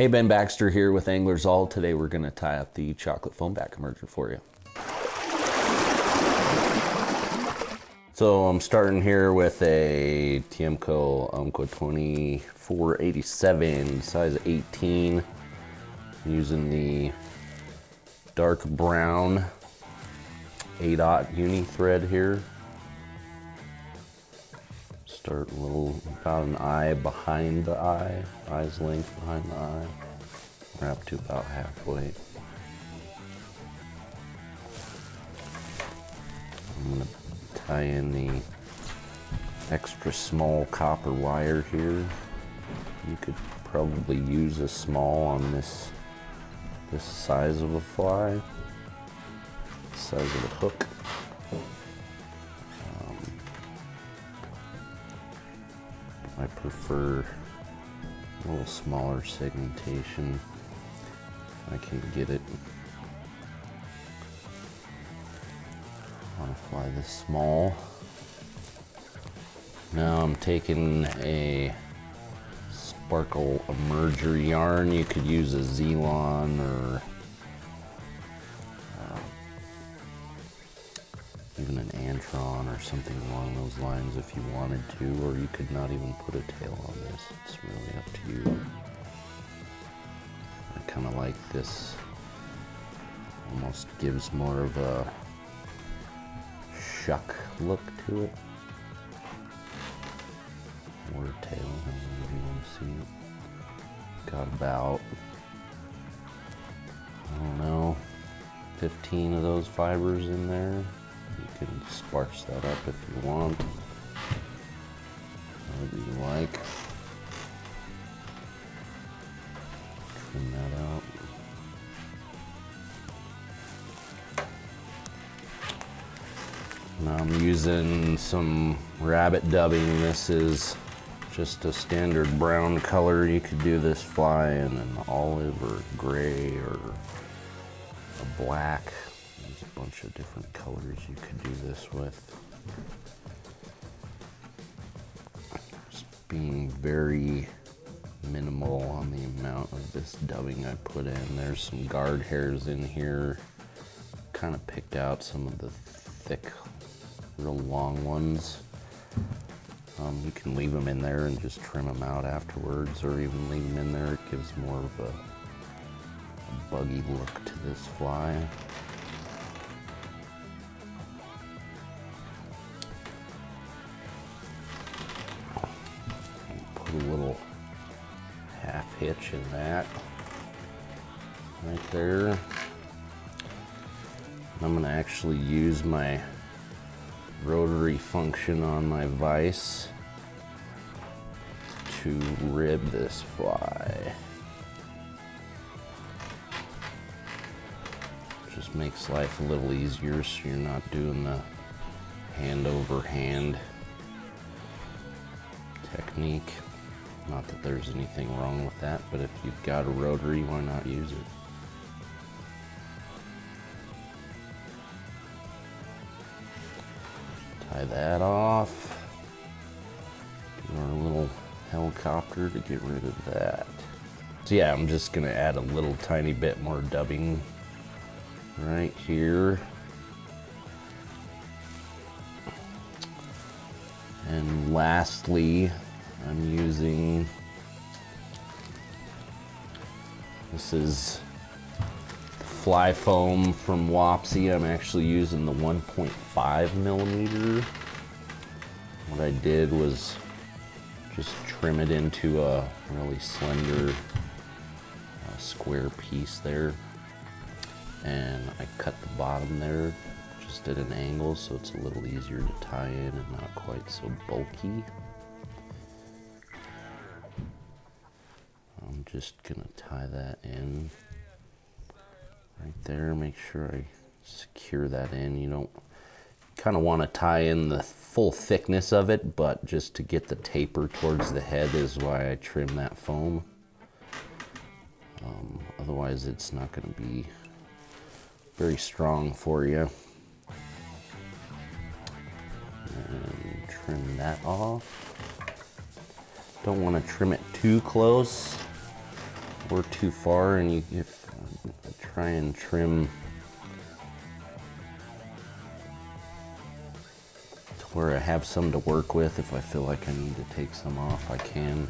Hey, Ben Baxter here with Anglers All. Today we're going to tie up the chocolate foam back emerger for you. So I'm starting here with a Tiemco 2487, size 18. I'm using the dark brown 8/0 UNI-Thread here. Start a little, about an eye behind the eye, eye's length behind the eye. Wrap to about halfway. I'm gonna tie in the extra small copper wire here. You could probably use a small on this size of a fly, size of a hook. I prefer a little smaller segmentation if I can get it. I want to fly this small. Now I'm taking a sparkle emerger yarn. You could use a Z-Lon or even an Antron or something along those lines if you wanted to, or you could not even put a tail on this. It's really up to you. I kind of like this. Almost gives more of a shuck look to it. Or a tail, however you want to see it. Got about, I don't know, 15 of those fibers in there. You can sparse that up if you want, however you like. Trim that out. Now I'm using some rabbit dubbing. This is just a standard brown color. You could do this fly in an olive or gray or a black. There's a bunch of different colors you could do this with. Just being very minimal on the amount of this dubbing I put in. There's some guard hairs in here. Kind of picked out some of the thick, real long ones. You can leave them in there and just trim them out afterwards, or even leave them in there. It gives more of a buggy look to this fly. A little half hitch in that right there. I'm going to actually use my rotary function on my vise to rib this fly. Just makes life a little easier so you're not doing the hand over hand technique. Not that there's anything wrong with that, but if you've got a rotary, why not use it? Tie that off. Do our little helicopter to get rid of that. So yeah, I'm just gonna add a little tiny bit more dubbing right here. And lastly, I'm using, this is fly foam from Wapsi. I'm actually using the 1.5 millimeter. What I did was just trim it into a really slender square piece there. And I cut the bottom there just at an angle so it's a little easier to tie in and not quite so bulky. I'm just gonna tie that in right there. Make sure I secure that in. You don't kind of want to tie in the full thickness of it, but just to get the taper towards the head is why I trim that foam. Otherwise it's not going to be very strong for you. And trim that off. Don't want to trim it too close. or too far, and you try and trim to where I have some to work with. If I feel like I need to take some off, I can.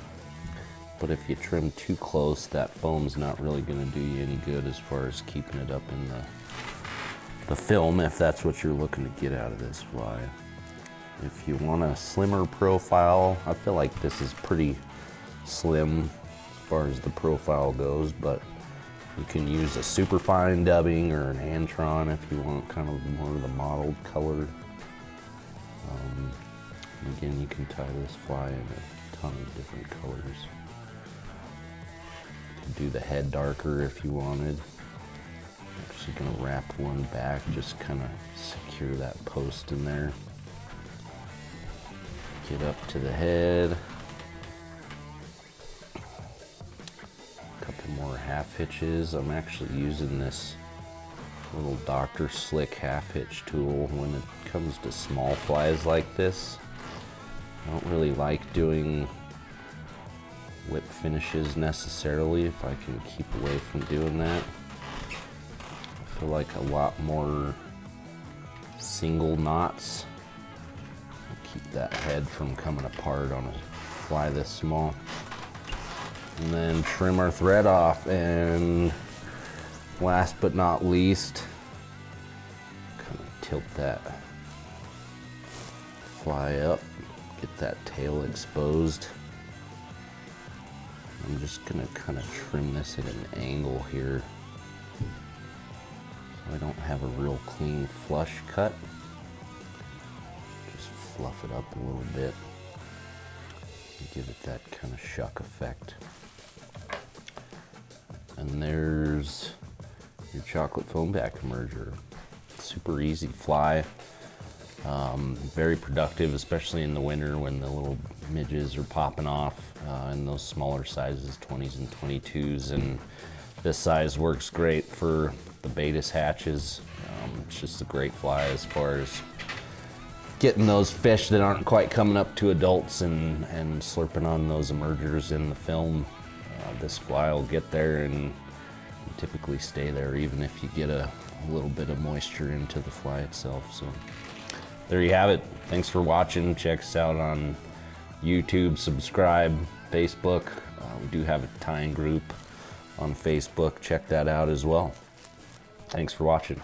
But if you trim too close, that foam's not really gonna do you any good as far as keeping it up in the film, if that's what you're looking to get out of this fly. If you want a slimmer profile, I feel like this is pretty slim as far as the profile goes, but you can use a superfine dubbing or an Antron if you want kind of more of the mottled color. Again, you can tie this fly in a ton of different colors. You can do the head darker if you wanted. I'm actually going to wrap one back, just kind of secure that post in there. Get up to the head. A couple more half hitches. I'm actually using this little Dr. Slick half hitch tool when it comes to small flies like this. I don't really like doing whip finishes necessarily if I can keep away from doing that. I feel like a lot more single knots keep that head from coming apart on a fly this small. And then trim our thread off, and last but not least, kind of tilt that fly up, get that tail exposed. I'm just gonna kind of trim this at an angle here so I don't have a real clean flush cut. Fluff it up a little bit and give it that kind of shuck effect. And there's your chocolate foam back emerger. Super easy fly, very productive, especially in the winter when the little midges are popping off in those smaller sizes, 20s and 22s. And this size works great for the betas hatches. It's just a great fly as far as getting those fish that aren't quite coming up to adults and slurping on those emergers in the film. This fly will get there and typically stay there even if you get a little bit of moisture into the fly itself. So there you have it. Thanks for watching. Check us out on YouTube, subscribe, Facebook. We do have a tying group on Facebook. Check that out as well. Thanks for watching.